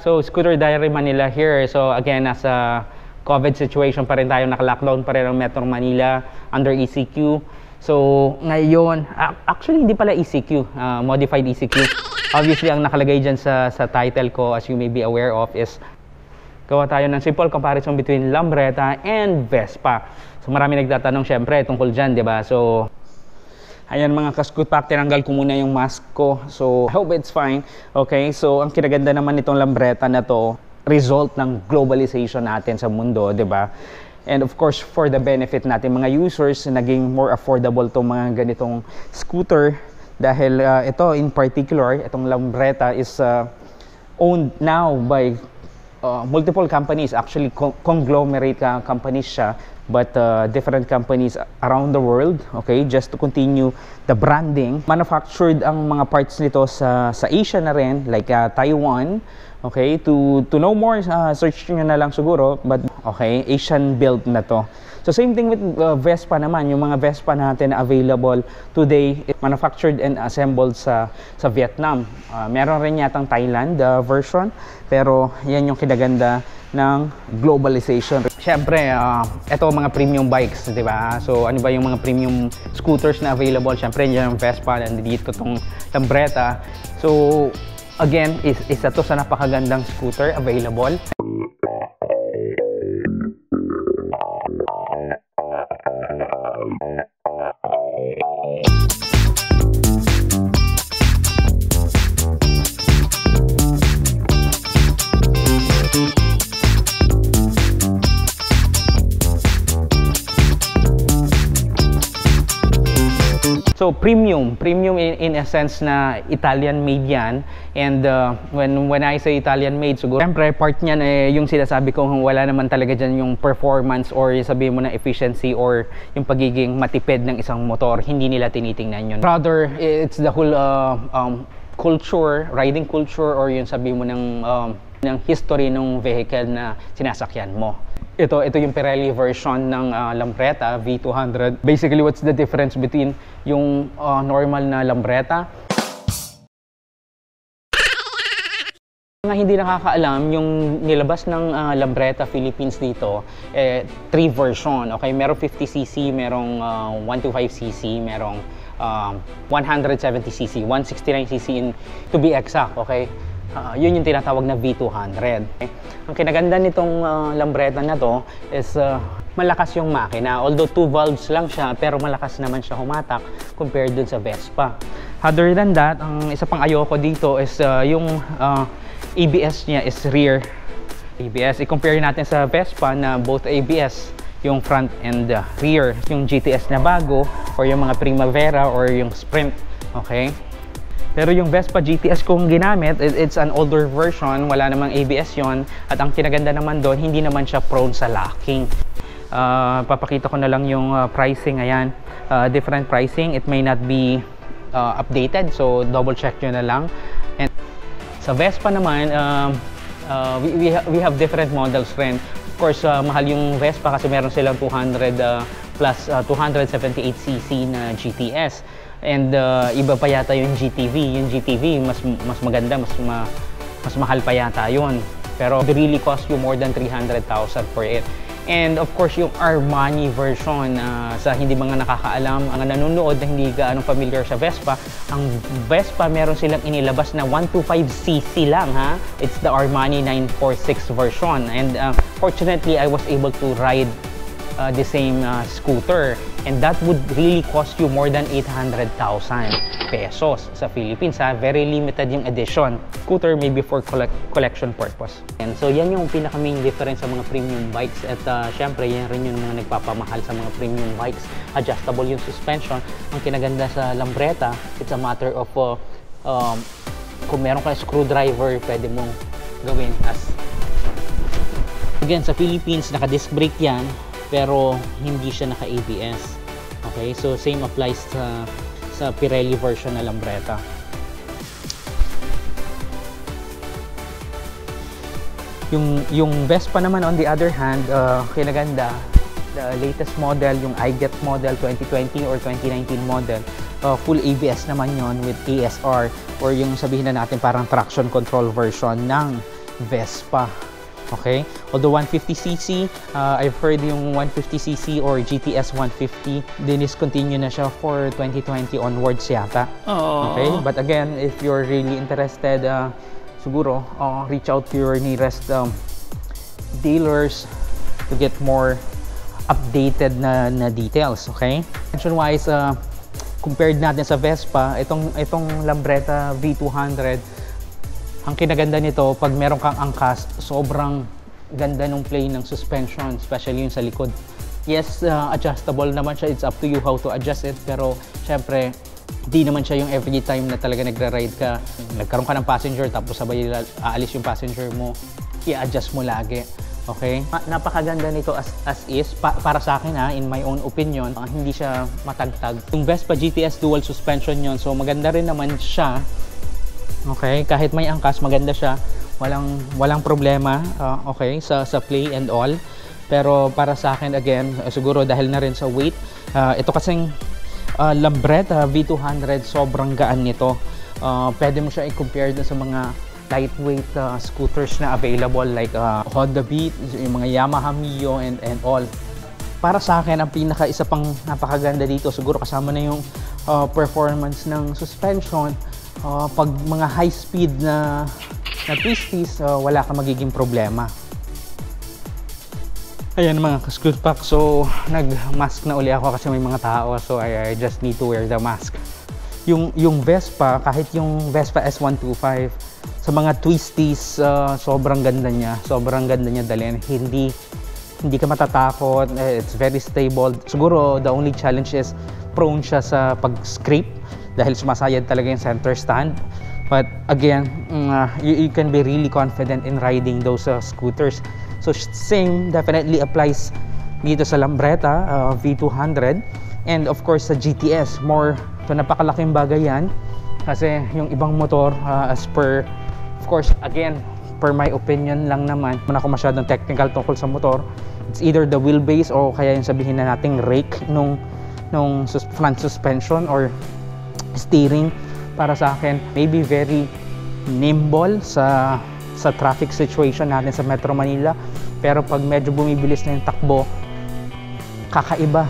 So, Scooter Diary Manila here. So, again, as a COVID situation pa rin tayo, naka-lockdown pa rin ang Metro Manila under ECQ. So, ngayon, actually, hindi pala ECQ, modified ECQ. Obviously, ang nakalagay dyan sa title ko, as you may be aware of, is gawa tayo ng simple comparison between Lambretta and Vespa. So, marami nagtatanong, syempre, tungkol dyan, di ba? So, ayan mga ka-Scoot Pack, tinanggal ko muna yung mask ko. So, I hope it's fine. Okay, so, ang kinaganda naman itong Lambretta na to, result ng globalization natin sa mundo, di ba? And of course, for the benefit natin mga users, naging more affordable itong mga ganitong scooter. Dahil ito, in particular, itong Lambretta is owned now by multiple companies, actually conglomerate companies siya, but different companies around the world, okay, just to continue the branding. Manufactured ang mga parts nito sa Asia na rin, like Taiwan, okay, to know more, search nyo na lang siguro, but okay, Asian build na to. So same thing with Vespa naman, yung mga Vespa natin available today, manufactured and assembled sa Vietnam. Meron rin yatang Thailand version, pero yan yung kinaganda ng globalization. Siyempre, ito mga premium bikes, di ba? So, ano ba yung mga premium scooters na available? Siyempre, yan yung Vespa, nandito tong Lambretta. So, again, isa to sa napakagandang scooter available. So premium in a sense na Italian made yan, and when I say Italian made, siguro syempre part niyan eh yung sinasabi ko, wala naman talaga dyan yung performance or sabihin mo na efficiency or yung pagiging matipid ng isang motor, hindi nila tinitingnan yun. Rather, it's the whole culture, riding culture, or yung sabihin mo ng history ng vehicle na sinasakyan mo. Ito yung Pirelli version ng Lambretta V200. Basically, what's the difference between yung normal na Lambretta? Mga hindi nakakaalam, yung nilabas ng Lambretta Philippines dito, eh, 3 version. Okay? Merong 50cc, merong 125cc, merong 170cc, 169cc to be exact. Okay? Yun yung tinatawag na V200. Okay. Ang kinaganda nitong Lambretta na to is malakas yung makina. Although 2 valves lang siya, pero malakas naman siya humatak compared dun sa Vespa. Other than that, ang isa pang ayoko dito is yung ABS niya is rear ABS. I-compare natin sa Vespa na both ABS, yung front and rear. Yung GTS na bago or yung mga Primavera or yung Sprint. Okay? Pero yung Vespa GTS kong ginamit, it's an older version, wala namang ABS yon. At ang kinaganda naman doon, hindi naman siya prone sa locking. Papakita ko na lang yung pricing, ayan. Different pricing, it may not be updated, so double check nyo na lang. And sa Vespa naman, we have different models rin. Of course, mahal yung Vespa kasi meron silang 200 plus 278cc na GTS. And iba pa yata yung GTV. Yung GTV, mas maganda, mas mahal pa yata yun. Pero it really cost you more than 300,000 for it. And of course, yung Armani version, sa hindi mga nakakaalam, ang nanonood na hindi gaano familiar sa Vespa, ang Vespa meron silang inilabas na 125cc lang, ha? It's the Armani 946 version. And fortunately, I was able to ride the same scooter, and that would really cost you more than 800,000 pesos sa Philippines, ha? Very limited yung edition scooter, maybe for collection purpose. And so yan yung pinaka main difference sa mga premium bikes. At syempre yan rin yung mga nagpapamahal sa mga premium bikes. Adjustable yung suspension. Ang kinaganda sa Lambretta, it's a matter of kung meron ka screwdriver, pwede mong gawin as again sa Philippines, naka disc brake yan, pero hindi siya naka-ABS. Okay, so same applies sa Pirelli version na Lambretta. Yung Vespa naman, on the other hand, kinaganda, the latest model, yung iGet model 2020 or 2019 model, full ABS naman yon with ASR, or yung sabihin na natin parang traction control version ng Vespa. Okay, although 150cc, I've heard yung 150cc or GTS150 diniscontinue na siya for 2020 onwards yata. Aww. Okay, but again, if you're really interested, siguro reach out to your nearest dealers to get more updated na details. Okay, mention wise, compared natin sa Vespa, itong Lambretta V200, ang kinaganda nito, pag meron kang angkas, sobrang ganda ng play ng suspension, especially yung sa likod. Yes, adjustable naman siya. It's up to you how to adjust it. Pero, syempre, di naman siya yung every time na talaga nagra-ride ka. Nagkaroon ka ng passenger, tapos sabay aalis yung passenger mo. I-adjust mo lagi. Okay? Napakaganda nito as is. Para sa akin, in my own opinion, hindi siya matagtag. Yung Vespa GTS dual suspension yon, so maganda rin naman siya. Okay, kahit may angkas, maganda siya. Walang problema, okay, sa play and all. Pero para sa akin, again, siguro dahil na rin sa weight, ito kasing Lambretta V200, sobrang gaan nito. Pwede mo siya i-compare sa mga lightweight scooters na available like Honda Beat, yung mga Yamaha Mio and all. Para sa akin, ang isa pang napakaganda dito, siguro kasama na yung performance ng suspension. Pag mga high speed na twisties, wala kang magiging problema. Ayan mga ka-scoot pack, so nag-mask na uli ako kasi may mga tao, so I just need to wear the mask. Yung Vespa, kahit yung Vespa S125, sa mga twisties, sobrang ganda niya. Sobrang ganda niya dalhin. Hindi ka matatakot. It's very stable. Siguro the only challenge is prone siya sa pag-scrape dahil sumasayad talaga yung center stand. But again, you can be really confident in riding those scooters. So same definitely applies dito sa Lambretta V200 and of course sa GTS. More, so napakalaking bagay yan kasi yung ibang motor, as per, of course, again, per my opinion lang naman, man ako masyadong technical tungkol sa motor, it's either the wheelbase o kaya yung sabihin na nating rake nung front suspension or steering. Para sa akin, maybe very nimble sa traffic situation natin sa Metro Manila, pero pag medyo bumibilis na yung takbo, kakaiba,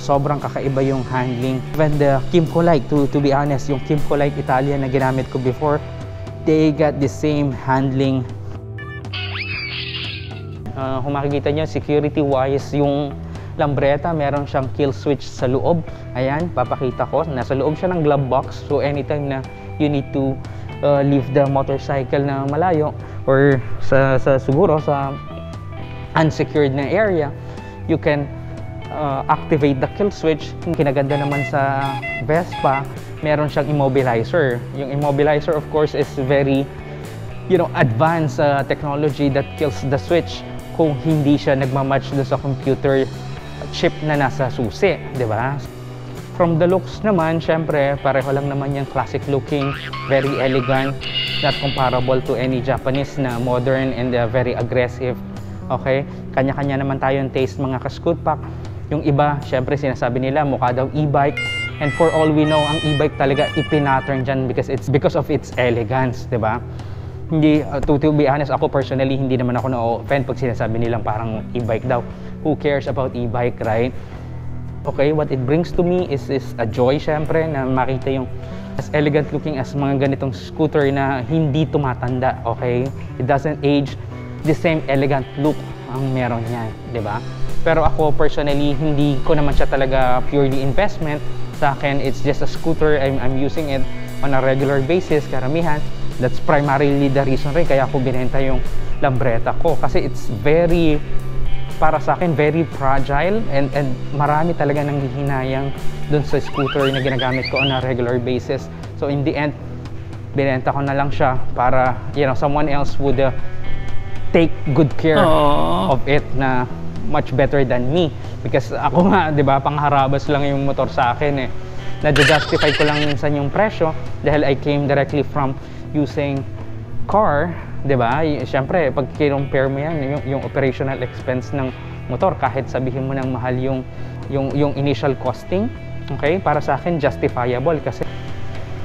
sobrang kakaiba yung handling. Even the Kymco Like, to be honest, yung Kymco Like Italia na ginamit ko before, they got the same handling. Kung makikita nyo, security wise, yung Lambretta, meron siyang kill switch sa loob. Ayan, papakita ko. Nasa loob siya ng glove box. So anytime na you need to leave the motorcycle na malayo or siguro sa unsecured na area, you can activate the kill switch. Yung kinaganda naman sa Vespa, meron siyang immobilizer. Yung immobilizer, of course, is very, advanced technology that kills the switch kung hindi siya nagmamatch doon sa computer chip na nasa susi, di ba? From the looks naman, syempre, pareho lang naman yung classic looking, very elegant, not comparable to any Japanese na modern and very aggressive. Okay? Kanya-kanya naman tayong taste mga ka-scoot pack. Yung iba, syempre, sinasabi nila mukha daw e-bike. And for all we know, ang e-bike talaga ipinattern dyan because of its elegance, di ba? Hindi, to be honest, ako personally, hindi naman ako na-offend pag sinasabi nilang parang e-bike daw. Who cares about e-bike, right? Okay, what it brings to me is a joy, syempre, na makita yung as elegant looking as mga ganitong scooter na hindi tumatanda, okay? It doesn't age. The same elegant look ang meron niya, di ba? Pero ako personally, hindi ko naman siya talaga purely investment. Sa akin, it's just a scooter. I'm using it on a regular basis, karamihan. That's primarily the reason rin kaya ako binenta yung Lambretta ko. Kasi it's very, para sa akin, very fragile and marami talaga nang hihinayang dun sa scooter na ginagamit ko on a regular basis. So in the end, binenta ko na lang siya para, someone else would take good care of it na much better than me. Because ako nga, di ba, pangharabas lang yung motor sa akin eh. Nadjustify ko lang minsan yung presyo dahil I came directly from using car, di ba? Siyempre, pag kinumpare mo yan, yung operational expense ng motor, kahit sabihin mo ng mahal yung initial costing, okay? Para sa akin, justifiable kasi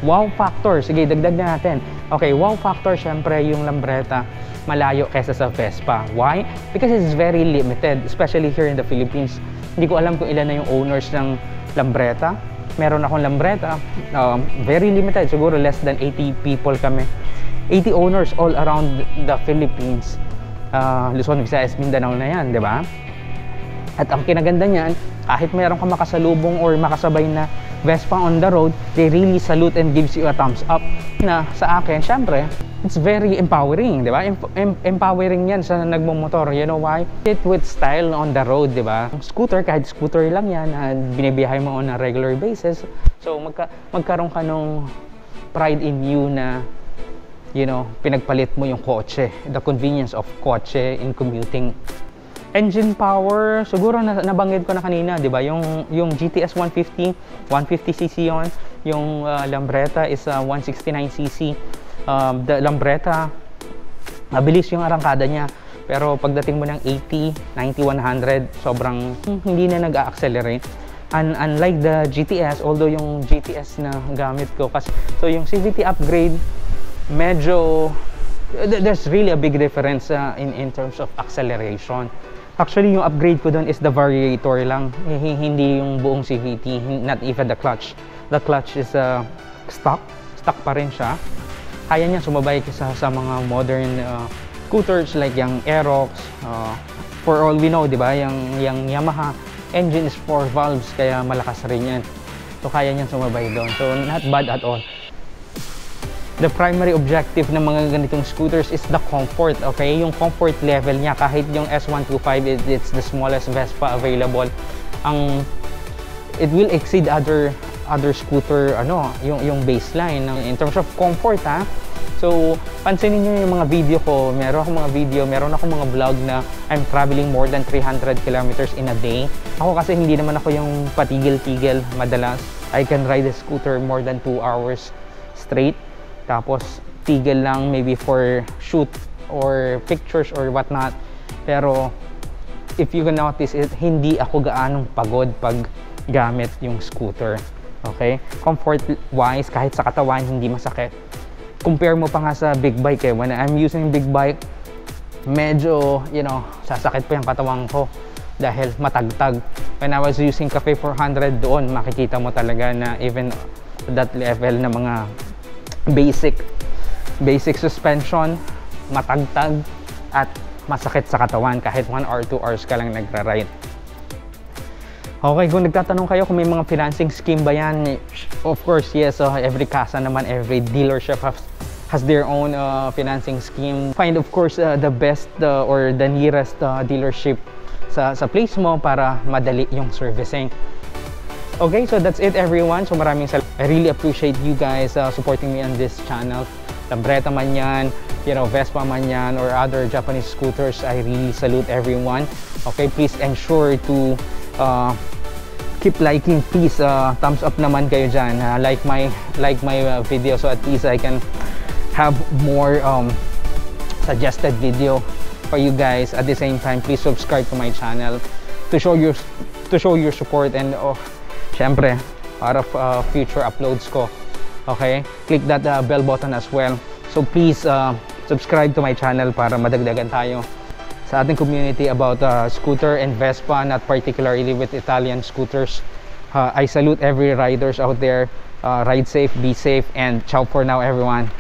Wow factor. Sige, dagdag na natin. Okay, wow factor, syempre yung Lambretta malayo kaysa sa Vespa. Why? Because it's very limited, especially here in the Philippines. Hindi ko alam kung ilan na yung owners ng Lambretta. Meron akong Lambretta, very limited. Siguro less than 80 people kami. 80 owners all around the Philippines. Luzon, Visayas, Mindanao na yan, di ba? At ang kinaganda niyan, kahit meron ka makasalubong or makasabay na Vespa on the road, they really salute and gives you a thumbs up na sa akin, syempre, it's very empowering, di ba? Empowering yan sa nagmumotor. You know why? It with style on the road, di ba? Scooter, kahit scooter lang yan, binibiyahe mo on a regular basis. So, magkaroon ka nung pride in you na, you know, pinagpalit mo yung kotse. The convenience of kotse in commuting. Engine power, siguro nabanggit ko na kanina, di ba? Yung GTS150, 150cc yon. Yung Lambretta is 169cc. The Lambretta, mabilis yung arangkada niya. Pero pagdating mo ng 80, 90, 100, sobrang hindi na nag-accelerate. Unlike the GTS, although yung GTS na gamit ko, kasi, so yung CVT upgrade, medyo, there's really a big difference in terms of acceleration. Actually, yung upgrade ko doon is the variator lang, hindi yung buong CVT, not even the clutch. The clutch is stock pa rin siya. Kaya niya sumabay sa mga modern scooters like yung Aerox. For all we know, di ba, yung Yamaha engine is 4 valves, kaya malakas rin yan. So, kaya niya sumabay doon. So, not bad at all. The primary objective ng mga ganitong scooters is the comfort, okay? Yung comfort level niya, kahit yung S125, it's the smallest Vespa available. It will exceed other scooter, ano, yung baseline in terms of comfort, ha? So, pansinin nyo yung mga video ko. Meron akong mga vlog na I'm traveling more than 300 kilometers in a day. Ako kasi hindi naman ako yung patigil-tigil madalas. I can ride a scooter more than 2 hours straight. Tapos tigil lang maybe for shoot or pictures or whatnot. Pero if you can notice it, hindi ako gaanong pagod pag gamit yung scooter. Okay? Comfort wise, kahit sa katawan hindi masakit. Compare mo pa nga sa big bike eh. When I'm using big bike, medyo, you know, sasakit pa yung katawan ko dahil matagtag. When I was using Cafe 400 doon, makikita mo talaga na even that level na mga basic suspension, matagtag at masakit sa katawan kahit 1 hour, 2 hours ka lang nagra-ride. Okay, kung nagtatanong kayo kung may mga financing scheme ba yan, of course, yes. So every kasa naman, every dealership has their own financing scheme. Find, of course, the best or the nearest dealership sa place mo para madali yung servicing. Okay, so that's it, everyone. So maraming salamat. I really appreciate you guys supporting me on this channel. Lambretta man yan, you know, Vespa man yan, or other Japanese scooters, I really salute everyone. Okay, please ensure to keep liking. Please, thumbs up naman kayo dyan. Like my video, so at least I can have more suggested video for you guys. At the same time, please subscribe to my channel to show your support and, oh, syempre, out of future uploads ko. Okay? Click that bell button as well. So please subscribe to my channel para madagdagan tayo sa ating community about scooter and Vespa, not particularly with Italian scooters. I salute every riders out there. Ride safe, be safe, and ciao for now, everyone.